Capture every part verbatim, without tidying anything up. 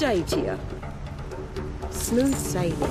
stage here. Smooth sailing.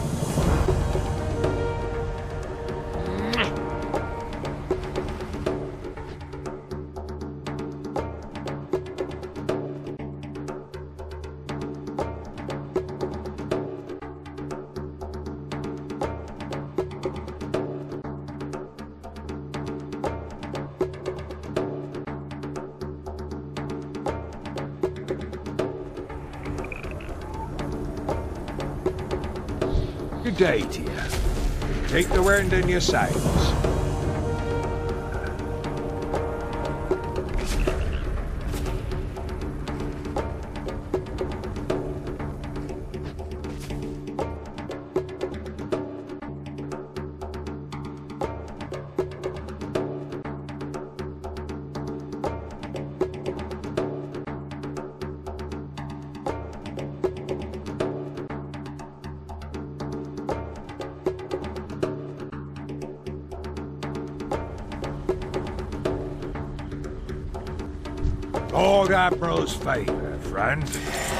Good day to you. Take the wind in your sails. Lord Admiral's favour, friend.